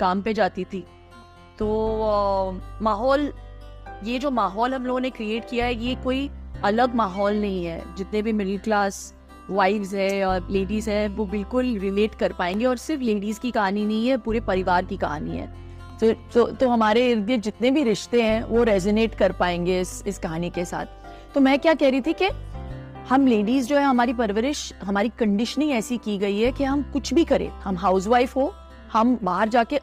काम पे जाती थी। तो माहौल, ये जो माहौल हम लोगों ने क्रिएट किया है, ये कोई अलग माहौल नहीं है। जितने भी मिडिल क्लास वाइफ्स है और लेडीज़ है वो बिल्कुल रिलेट कर पाएंगे। और सिर्फ लेडीज़ की कहानी नहीं है, पूरे परिवार की कहानी है। तो हमारे इर्द गिर्द जितने भी रिश्ते हैं वो रेजोनेट कर पाएंगे इस कहानी के साथ। तो मैं क्या कह रही थी कि हम लेडीज़ जो है, हमारी परवरिश, हमारी कंडीशनिंग ऐसी की गई है कि हम कुछ भी करें, हम हाउसवाइफ हो, हम बाहर जाके